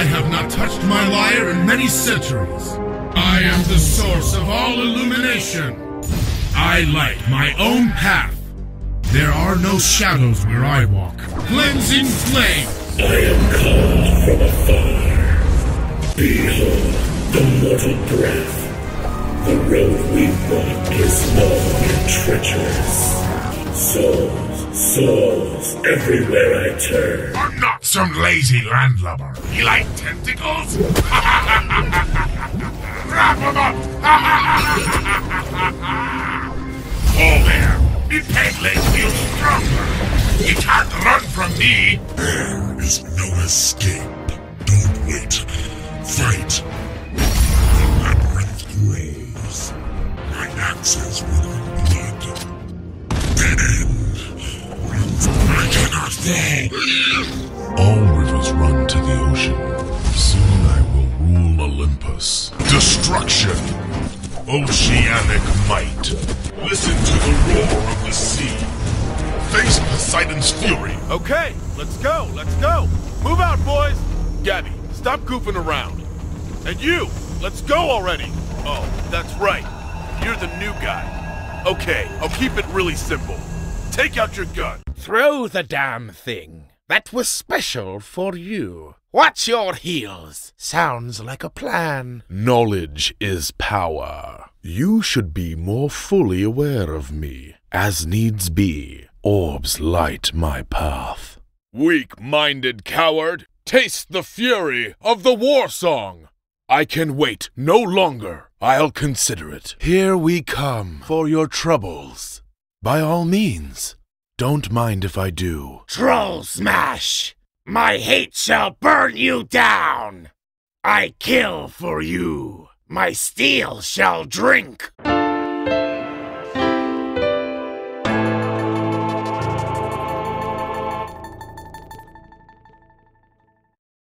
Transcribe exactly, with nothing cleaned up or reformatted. I have not touched my lyre in many centuries. I am the source of all illumination. I light my own path. There are no shadows where I walk. Cleansing flame! I am called from afar. Behold, the mortal breath. The road we walk is long and treacherous. Souls, souls, everywhere I turn. I'm not some lazy landlubber. You like tentacles? Wrap them up! Hold there! Entangling you stronger! You can't run from me! There is no escape. Don't wait. Fight! The labyrinth grows. My axes will unblood. Then I cannot fall! All rivers run to the ocean. Soon I will rule Olympus. Destruction! Oceanic might. Listen to the roar of the sea. Face Poseidon's fury. Okay, let's go, let's go. Move out, boys. Gabby, stop goofing around. And you, let's go already. Oh, that's right. You're the new guy. Okay, I'll keep it really simple. Take out your gun. Throw the damn thing. That was special for you. Watch your heels. Sounds like a plan. Knowledge is power. You should be more fully aware of me. As needs be, orbs light my path. Weak-minded coward, taste the fury of the war song. I can wait no longer. I'll consider it. Here we come for your troubles. By all means. Don't mind if I do. Troll smash! My hate shall burn you down! I kill for you! My steel shall drink!